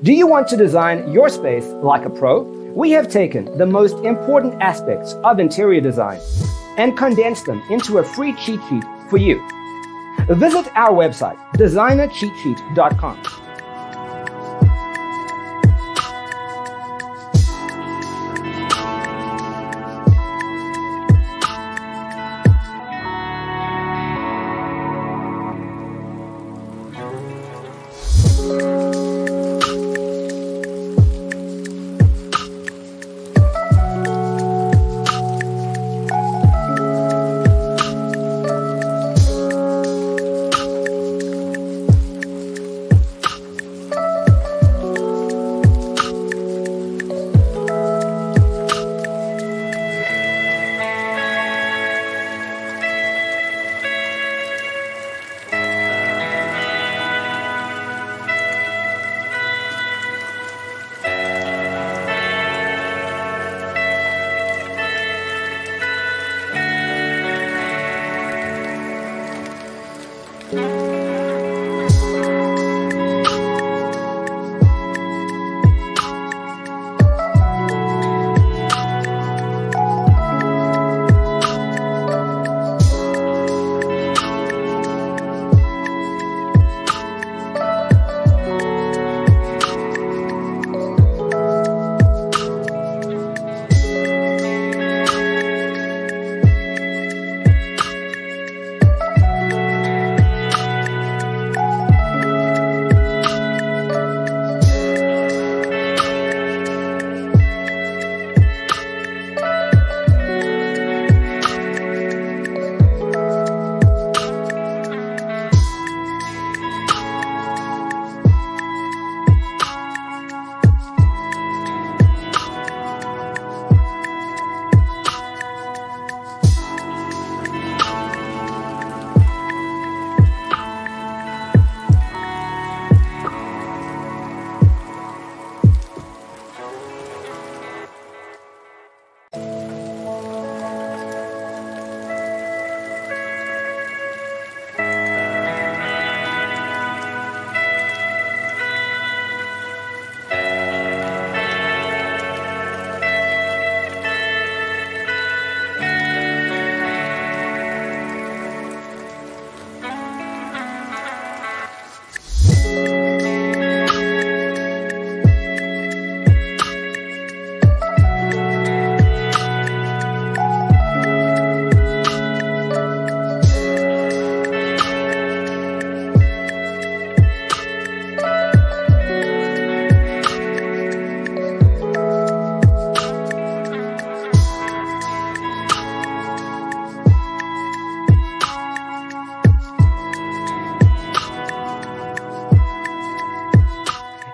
Do you want to design your space like a pro? We have taken the most important aspects of interior design and condensed them into a free cheat sheet for you. Visit our website, designercheatsheet.com.